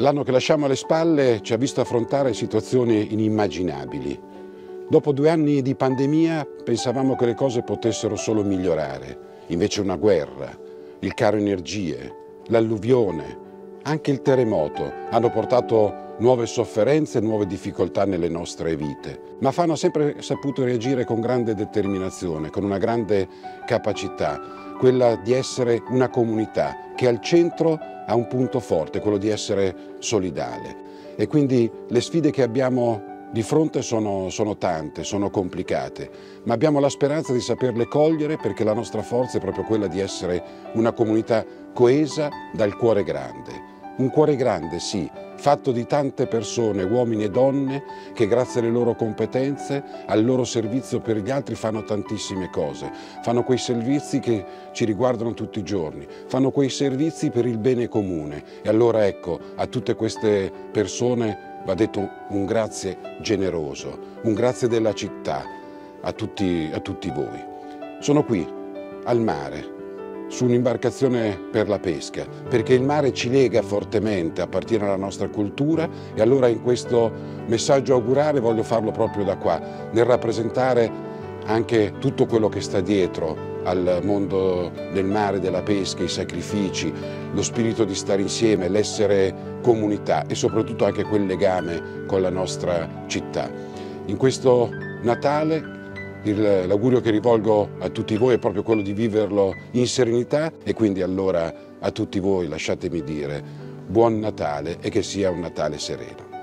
L'anno che lasciamo alle spalle ci ha visto affrontare situazioni inimmaginabili. Dopo 2 anni di pandemia pensavamo che le cose potessero solo migliorare. Invece una guerra, il caro energie, l'alluvione, anche il terremoto hanno portato nuove sofferenze e nuove difficoltà nelle nostre vite. Ma Fano ha sempre saputo reagire con grande determinazione, con una grande capacità, quella di essere una comunità che al centro ha un punto forte, quello di essere solidale. E quindi le sfide che abbiamo di fronte sono tante, sono complicate, ma abbiamo la speranza di saperle cogliere perché la nostra forza è proprio quella di essere una comunità coesa dal cuore grande. Un cuore grande, sì, fatto di tante persone, uomini e donne, che grazie alle loro competenze, al loro servizio per gli altri fanno tantissime cose, fanno quei servizi che ci riguardano tutti i giorni, fanno quei servizi per il bene comune. E allora ecco, a tutte queste persone va detto un grazie generoso, un grazie della città, a tutti voi. Sono qui, al mare, su un'imbarcazione per la pesca, perché il mare ci lega fortemente, appartiene alla nostra cultura, e allora in questo messaggio augurale voglio farlo proprio da qua, nel rappresentare anche tutto quello che sta dietro al mondo del mare, della pesca, i sacrifici, lo spirito di stare insieme, l'essere comunità e soprattutto anche quel legame con la nostra città. In questo Natale l'augurio che rivolgo a tutti voi è proprio quello di viverlo in serenità, e quindi allora a tutti voi lasciatemi dire buon Natale e che sia un Natale sereno.